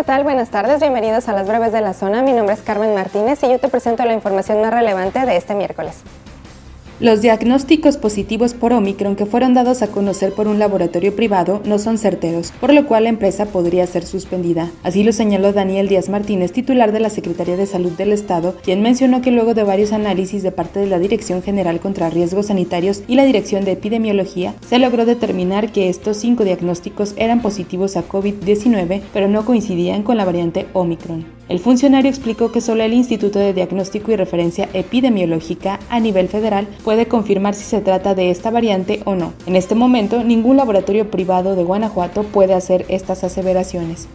¿qué tal? Buenas tardes, bienvenidos a las breves de la zona. Mi nombre es Carmen Martínez y yo te presento la información más relevante de este miércoles. Los diagnósticos positivos por Ómicron que fueron dados a conocer por un laboratorio privado no son certeros, por lo cual la empresa podría ser suspendida. Así lo señaló Daniel Díaz Martínez, titular de la Secretaría de Salud del Estado, quien mencionó que luego de varios análisis de parte de la Dirección General contra Riesgos Sanitarios y la Dirección de Epidemiología, se logró determinar que estos 5 diagnósticos eran positivos a COVID-19, pero no coincidían con la variante Ómicron. El funcionario explicó que solo el Instituto de Diagnóstico y Referencia Epidemiológica a nivel federal puede confirmar si se trata de esta variante o no. En este momento, ningún laboratorio privado de Guanajuato puede hacer estas aseveraciones.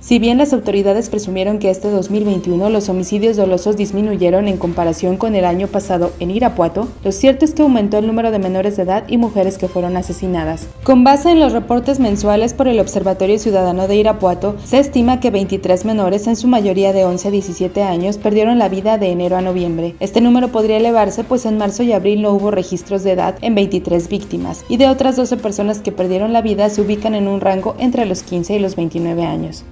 Si bien las autoridades presumieron que este 2021 los homicidios dolosos disminuyeron en comparación con el año pasado en Irapuato, lo cierto es que aumentó el número de menores de edad y mujeres que fueron asesinadas. Con base en los reportes mensuales por el Observatorio Ciudadano de Irapuato, se estima que 23 menores, en su mayoría de 11 a 17 años, perdieron la vida de enero a noviembre. Este número podría elevarse, pues en marzo y abril no hubo registros de edad en 23 víctimas, y de otras 12 personas que perdieron la vida se ubican en un rango entre los 15 y los 29 años.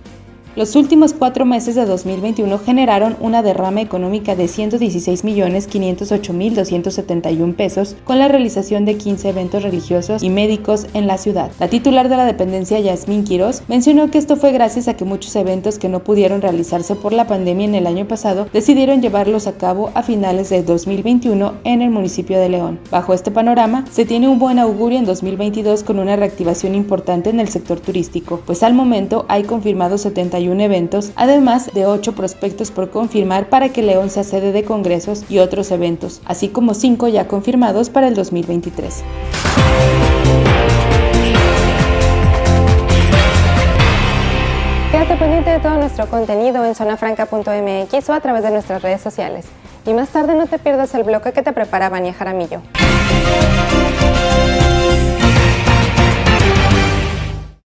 Los últimos 4 meses de 2021 generaron una derrama económica de 116.508.271 pesos con la realización de 15 eventos religiosos y médicos en la ciudad. La titular de la dependencia, Yasmín Quirós, mencionó que esto fue gracias a que muchos eventos que no pudieron realizarse por la pandemia en el año pasado decidieron llevarlos a cabo a finales de 2021 en el municipio de León. Bajo este panorama, se tiene un buen augurio en 2022 con una reactivación importante en el sector turístico, pues al momento hay confirmados 71 eventos, además de 8 prospectos por confirmar para que León sea sede de congresos y otros eventos, así como 5 ya confirmados para el 2023. Quédate pendiente de todo nuestro contenido en zonafranca.mx o a través de nuestras redes sociales. Y más tarde no te pierdas el bloque que te prepara Ania Jaramillo.